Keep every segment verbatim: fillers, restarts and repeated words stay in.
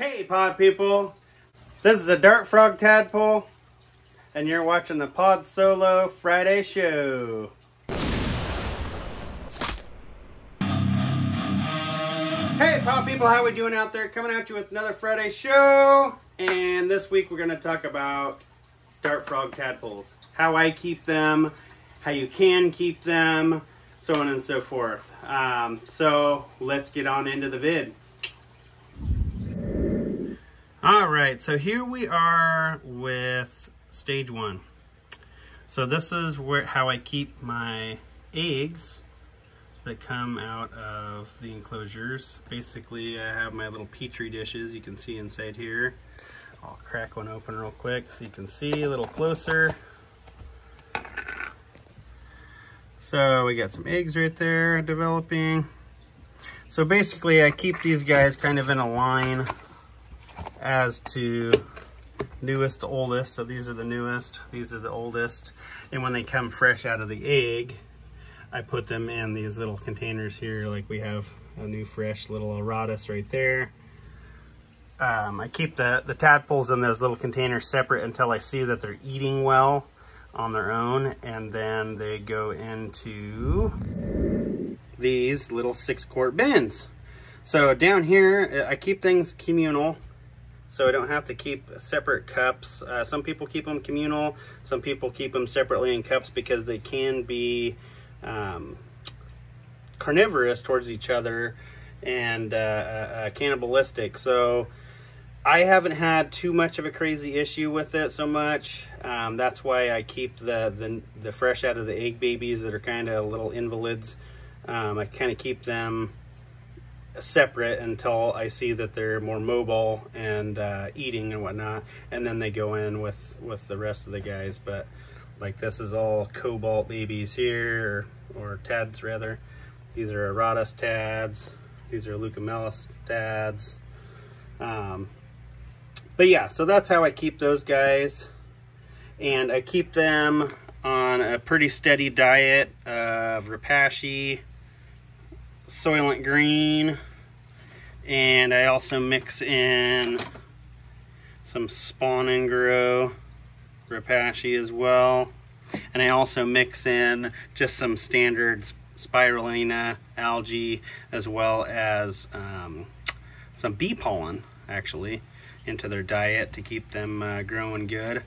Hey pod people, this is a Dart Frog Tadpole and you're watching the Pod Solo Friday Show. Hey pod people, how we doing out there? Coming at you with another Friday show, and this week we're going to talk about Dart Frog Tadpoles. How I keep them, how you can keep them, so on and so forth. Um, so let's get on into the vid. All right, so here we are with stage one. So this is where how I keep my eggs that come out of the enclosures. Basically, I have my little petri dishes you can see inside here. I'll crack one open real quick so you can see a little closer. So we got some eggs right there developing. So basically, I keep these guys kind of in a line as to newest to oldest. So these are the newest, these are the oldest. And when they come fresh out of the egg, I put them in these little containers here. Like we have a new fresh little Auratus right there. Um, I keep the, the tadpoles in those little containers separate until I see that they're eating well on their own. And then they go into these little six quart bins. So down here, I keep things communal, so I don't have to keep separate cups. Uh, some people keep them communal, some people keep them separately in cups because they can be um, carnivorous towards each other and uh, uh, cannibalistic. So I haven't had too much of a crazy issue with it so much. Um, that's why I keep the, the, the fresh out of the egg babies that are kind of little invalids. Um, I kind of keep them separate until I see that they're more mobile and uh, eating and whatnot, and then they go in with with the rest of the guys. But like this is all cobalt babies here, or, or tads rather. These are Auratus tads, these are Leucomelas tads. Um, but yeah, so that's how I keep those guys, and I keep them on a pretty steady diet of Repashy, Soylent green, and I also mix in some Spawn and Grow Repashy as well, and I also mix in just some standard spirulina algae as well as um, some bee pollen actually into their diet to keep them uh, growing good.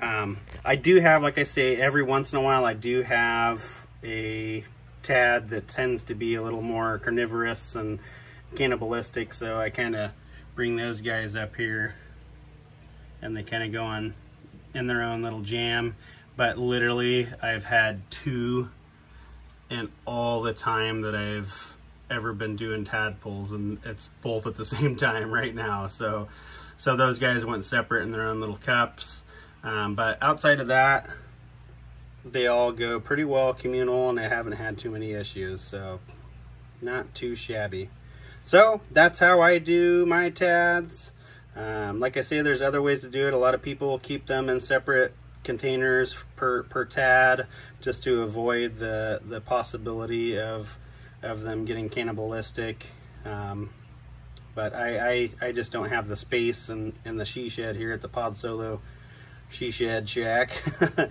um, I do have, like I say, every once in a while I do have a tad that tends to be a little more carnivorous and cannibalistic, so I kind of bring those guys up here and they kind of go on in their own little jam. But literally I've had two in all the time that I've ever been doing tadpoles, and it's both at the same time right now. So so those guys went separate in their own little cups, um, but outside of that they all go pretty well communal, and I haven't had too many issues, so not too shabby. So that's how I do my tads. Um, like I say, there's other ways to do it. A lot of people keep them in separate containers per, per tad just to avoid the, the possibility of, of them getting cannibalistic. Um, but I, I, I just don't have the space in, in the she shed here at the Pod Solo She Shed Shack to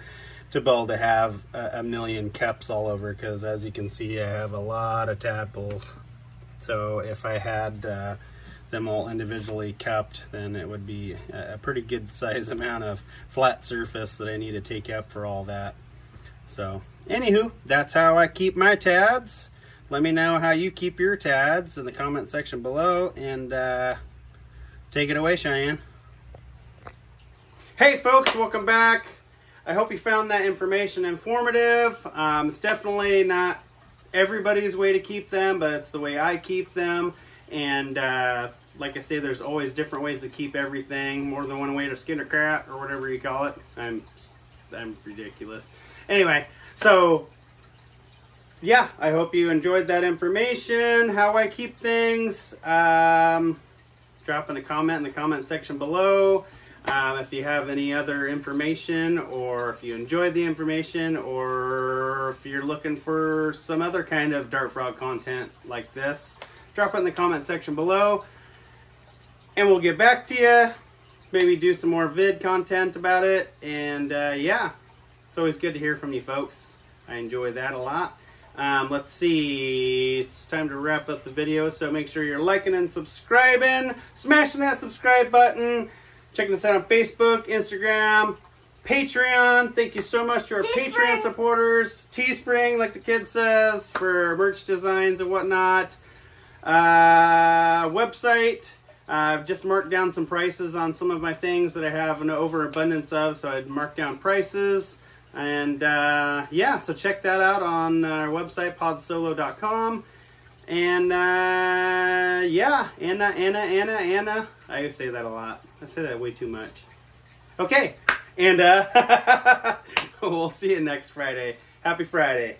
be able to have a million cups all over, because as you can see I have a lot of tadpoles. So if I had uh, them all individually cupped, then it would be a pretty good size amount of flat surface that I need to take up for all that. So anywho, that's how I keep my tads. Let me know how you keep your tads in the comment section below, and uh, take it away, Cheyenne. Hey folks, welcome back. I hope you found that information informative. Um, it's definitely not everybody's way to keep them, but it's the way I keep them. And uh, like I say, there's always different ways to keep everything. More than one way to skin a cat, or whatever you call it. I'm, I'm ridiculous. Anyway, so yeah, I hope you enjoyed that information, how I keep things. Um, drop in a comment in the comment section below. Um, if you have any other information, or if you enjoyed the information, or if you're looking for some other kind of Dart Frog content like this, drop it in the comment section below. and we'll get back to you. Maybe do some more vid content about it. And uh, yeah, it's always good to hear from you folks. I enjoy that a lot. Um, let's see, it's time to wrap up the video, so make sure you're liking and subscribing, smashing that subscribe button, checking us out on Facebook, Instagram, Patreon. Thank you so much to our Teespring. Patreon supporters, Teespring, like the kid says, for merch designs and whatnot. Uh, website, uh, I've just marked down some prices on some of my things that I have an overabundance of, so I'd mark down prices. And uh, yeah, so check that out on our website, pod solo dot com. And uh, yeah, Anna, Anna, Anna, Anna. I say that a lot. I say that way too much. Okay, and uh, we'll see you next Friday. Happy Friday.